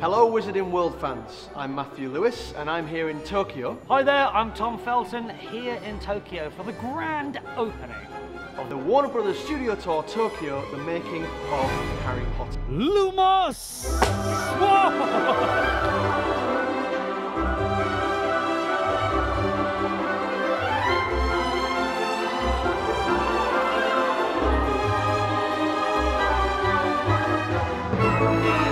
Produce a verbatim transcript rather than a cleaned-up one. Hello Wizarding World fans, I'm Matthew Lewis and I'm here in Tokyo. Hi there, I'm Tom Felton here in Tokyo for the grand opening of the Warner Brothers Studio Tour Tokyo, the making of Harry Potter. Lumos! Whoa!